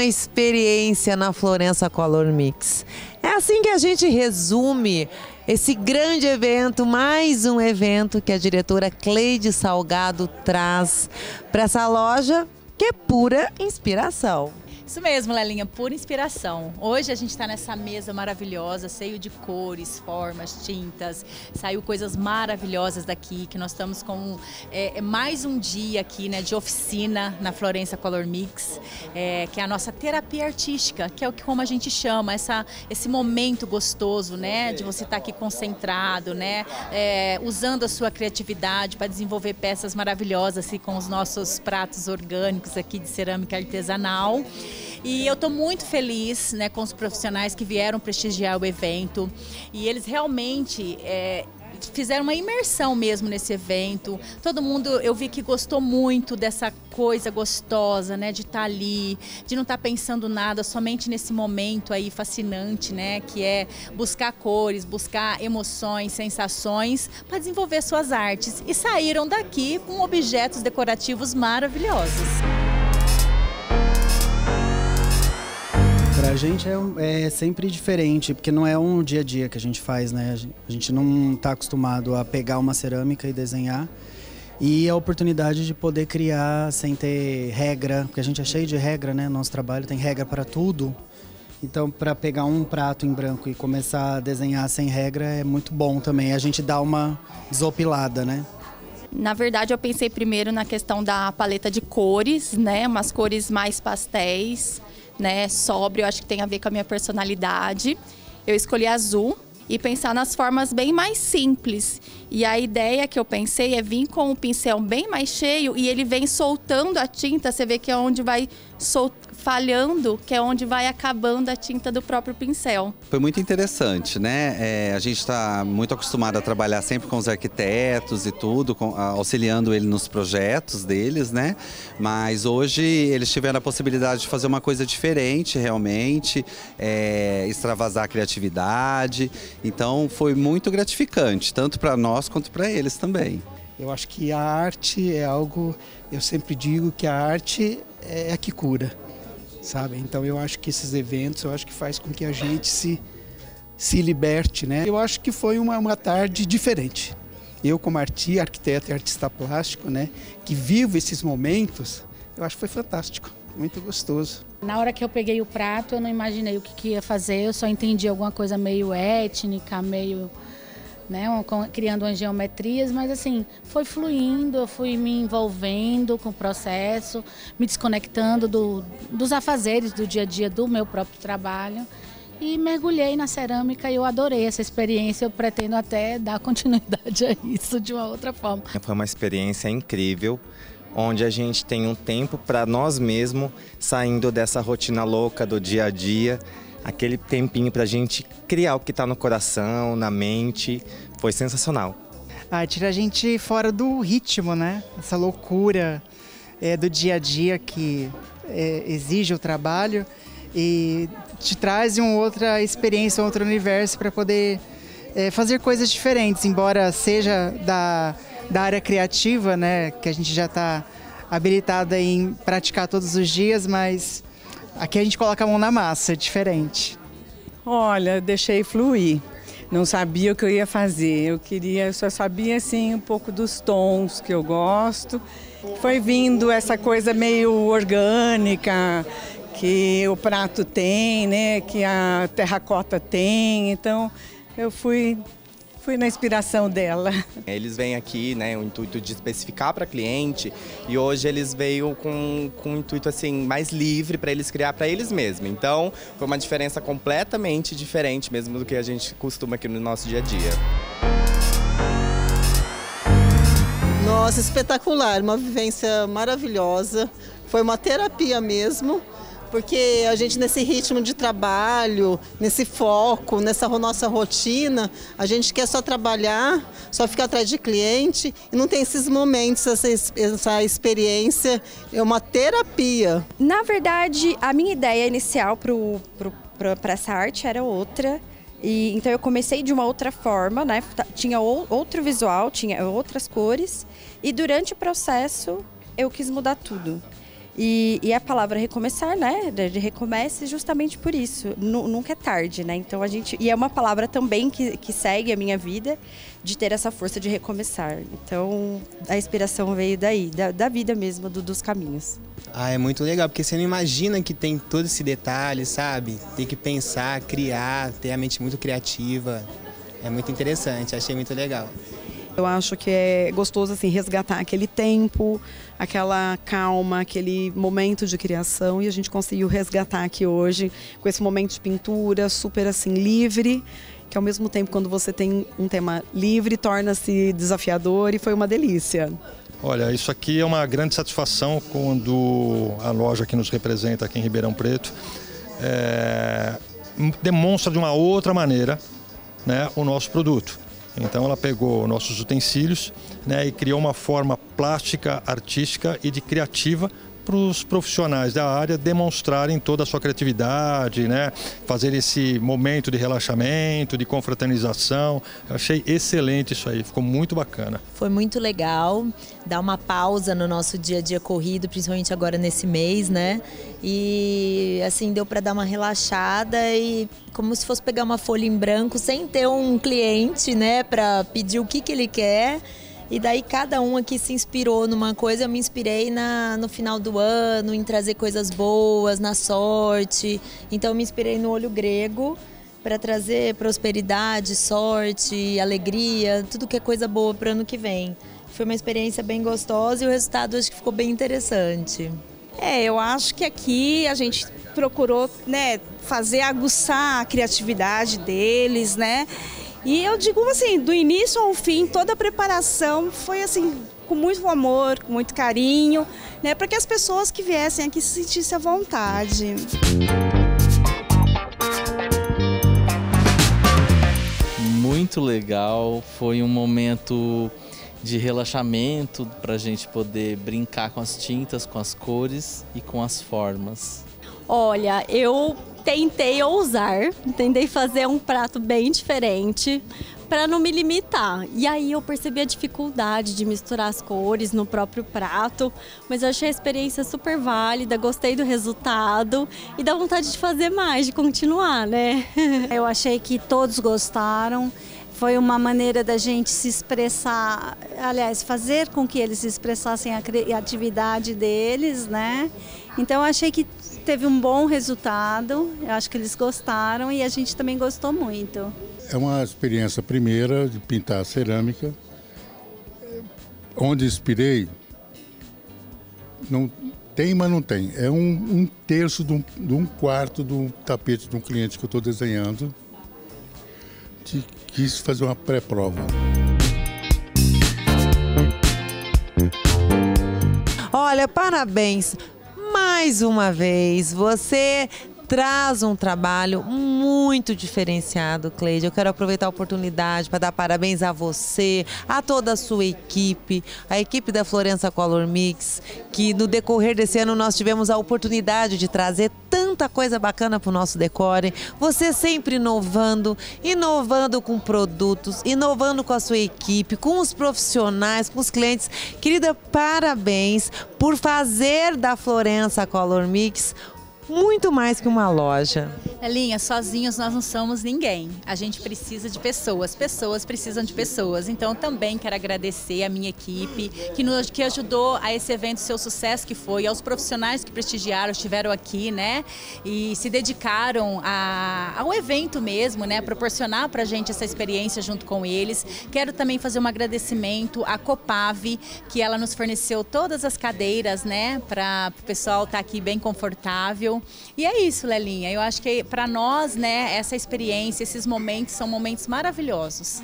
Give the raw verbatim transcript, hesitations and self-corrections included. uma experiência na Florença Color Mix. É assim que a gente resume esse grande evento, mais um evento que a diretora Cleide Salgado traz para essa loja, que é pura inspiração. Isso mesmo, Lelinha, pura inspiração. Hoje a gente está nessa mesa maravilhosa, cheio de cores, formas, tintas. Saiu coisas maravilhosas daqui, que nós estamos com é, mais um dia aqui, né, de oficina na Florença Color Mix, é, que é a nossa terapia artística, que é o que como a gente chama, essa, esse momento gostoso, né, de você estar aqui concentrado, né, é, usando a sua criatividade para desenvolver peças maravilhosas, assim, com os nossos pratos orgânicos aqui de cerâmica artesanal. E eu estou muito feliz, né, com os profissionais que vieram prestigiar o evento, e eles realmente é, fizeram uma imersão mesmo nesse evento. Todo mundo, eu vi que gostou muito dessa coisa gostosa, né, de estar ali, de não estar pensando nada, somente nesse momento aí fascinante, né, que é buscar cores, buscar emoções, sensações para desenvolver suas artes, e saíram daqui com objetos decorativos maravilhosos. Pra gente é, é sempre diferente, porque não é um dia a dia que a gente faz, né? A gente não tá acostumado a pegar uma cerâmica e desenhar. E a oportunidade de poder criar sem ter regra, porque a gente é cheio de regra, né? Nosso trabalho tem regra para tudo. Então, para pegar um prato em branco e começar a desenhar sem regra é muito bom também. A gente dá uma desopilada, né? Na verdade, eu pensei primeiro na questão da paleta de cores, né? Umas cores mais pastéis, né? Sóbrio, eu acho que tem a ver com a minha personalidade. Eu escolhi azul e pensar nas formas bem mais simples. E a ideia que eu pensei é vir com o pincel bem mais cheio e ele vem soltando a tinta. Você vê que é onde vai sol... falhando, que é onde vai acabando a tinta do próprio pincel. Foi muito interessante, né? É, a gente está muito acostumado a trabalhar sempre com os arquitetos e tudo, com, auxiliando ele nos projetos deles, né? Mas hoje eles tiveram a possibilidade de fazer uma coisa diferente, realmente, é, extravasar a criatividade. Então foi muito gratificante, tanto para nós quanto para eles também. Eu acho que a arte é algo, eu sempre digo que a arte é a que cura, sabe? Então eu acho que esses eventos, eu acho que faz com que a gente se, se liberte, né? Eu acho que foi uma, uma tarde diferente. Eu, como artista, arquiteto e artista plástico, né, que vivo esses momentos, eu acho que foi fantástico, muito gostoso. Na hora que eu peguei o prato, eu não imaginei o que, que ia fazer, eu só entendi alguma coisa meio étnica, meio... Né, criando umas geometrias, mas assim, foi fluindo, eu fui me envolvendo com o processo, me desconectando do, dos afazeres do dia a dia do meu próprio trabalho e mergulhei na cerâmica e eu adorei essa experiência, eu pretendo até dar continuidade a isso de uma outra forma. Foi uma experiência incrível, onde a gente tem um tempo para nós mesmos, saindo dessa rotina louca do dia a dia, aquele tempinho para a gente criar o que está no coração, na mente, foi sensacional. Ah, tira a gente fora do ritmo, né? Essa loucura é, do dia a dia que é, exige o trabalho e te traz uma outra experiência, um outro universo para poder é, fazer coisas diferentes, embora seja da, da área criativa, né? Que a gente já está habilitada em praticar todos os dias, mas... Aqui a gente coloca a mão na massa, é diferente. Olha, deixei fluir. Não sabia o que eu ia fazer. Eu queria, eu só sabia assim um pouco dos tons que eu gosto. Foi vindo essa coisa meio orgânica que o prato tem, né? Que a terracota tem. Então, eu fui Fui na inspiração dela. Eles vêm aqui, né, o intuito de especificar para cliente, e hoje eles veio com, com um intuito assim mais livre para eles criar para eles mesmos. Então, foi uma diferença completamente diferente mesmo do que a gente costuma aqui no nosso dia a dia. Nossa, espetacular, uma vivência maravilhosa. Foi uma terapia mesmo. Porque a gente, nesse ritmo de trabalho, nesse foco, nessa nossa rotina, a gente quer só trabalhar, só ficar atrás de cliente e não tem esses momentos, essa, essa experiência, é uma terapia. Na verdade, a minha ideia inicial para essa arte era outra. E, então eu comecei de uma outra forma, né? Tinha outro visual, tinha outras cores e durante o processo eu quis mudar tudo. E, e a palavra recomeçar, né, de recomece, justamente por isso, nunca é tarde, né, então a gente, e é uma palavra também que, que segue a minha vida, de ter essa força de recomeçar, então a inspiração veio daí, da, da vida mesmo, do, dos caminhos. Ah, é muito legal, porque você não imagina que tem todo esse detalhe, sabe, tem que pensar, criar, ter a mente muito criativa, é muito interessante, achei muito legal. Eu acho que é gostoso assim, resgatar aquele tempo, aquela calma, aquele momento de criação, e a gente conseguiu resgatar aqui hoje com esse momento de pintura super assim livre, que ao mesmo tempo quando você tem um tema livre torna-se desafiador, e foi uma delícia. Olha, isso aqui é uma grande satisfação quando a loja que nos representa aqui em Ribeirão Preto é, demonstra de uma outra maneira, né, o nosso produto. Então ela pegou nossos utensílios, né, e criou uma forma plástica, artística e de criativa para os profissionais da área demonstrarem toda a sua criatividade, né, fazer esse momento de relaxamento, de confraternização. Eu achei excelente isso aí, ficou muito bacana. Foi muito legal, dá uma pausa no nosso dia a dia corrido, principalmente agora nesse mês, né? E assim, deu para dar uma relaxada e como se fosse pegar uma folha em branco sem ter um cliente, né, para pedir o que que ele quer. E daí cada um aqui se inspirou numa coisa, eu me inspirei na, no final do ano, em trazer coisas boas, na sorte. Então eu me inspirei no olho grego para trazer prosperidade, sorte, alegria, tudo que é coisa boa para o ano que vem. Foi uma experiência bem gostosa e o resultado acho que ficou bem interessante. É, eu acho que aqui a gente procurou, né, fazer aguçar a criatividade deles, né? E eu digo assim, do início ao fim, toda a preparação foi assim, com muito amor, com muito carinho, né, para que as pessoas que viessem aqui se sentissem à vontade. Muito legal, foi um momento de relaxamento para a gente poder brincar com as tintas, com as cores e com as formas. Olha, eu tentei ousar, tentei fazer um prato bem diferente para não me limitar. E aí eu percebi a dificuldade de misturar as cores no próprio prato, mas eu achei a experiência super válida, gostei do resultado e dá vontade de fazer mais, de continuar, né? Eu achei que todos gostaram. Foi uma maneira da gente se expressar, aliás, fazer com que eles expressassem a criatividade deles, né? Então, eu achei que teve um bom resultado, eu acho que eles gostaram e a gente também gostou muito. É uma experiência primeira de pintar cerâmica. Onde inspirei, não tem, mas não tem. É um, um terço de um, de um quarto do tapete de um cliente que eu estou desenhando. Que quis fazer uma pré-prova. Olha, parabéns! Mais uma vez, você traz um trabalho muito diferenciado, Cleide. Eu quero aproveitar a oportunidade para dar parabéns a você, a toda a sua equipe, a equipe da Florença Color Mix, que no decorrer desse ano nós tivemos a oportunidade de trazer tanta coisa bacana para o nosso decore. Você sempre inovando, inovando com produtos, inovando com a sua equipe, com os profissionais, com os clientes. Querida, parabéns por fazer da Florença Color Mix muito mais que uma loja. Lelinha, sozinhos nós não somos ninguém. A gente precisa de pessoas, pessoas precisam de pessoas. Então também quero agradecer a minha equipe, que, nos, que ajudou a esse evento, seu sucesso que foi, aos profissionais que prestigiaram, estiveram aqui, né? E se dedicaram a, ao evento mesmo, né? Proporcionar pra gente essa experiência junto com eles. Quero também fazer um agradecimento à Copave, que ela nos forneceu todas as cadeiras, né? Para o pessoal estar aqui bem confortável. E é isso, Lelinha. Eu acho que para nós, né, essa experiência, esses momentos são momentos maravilhosos.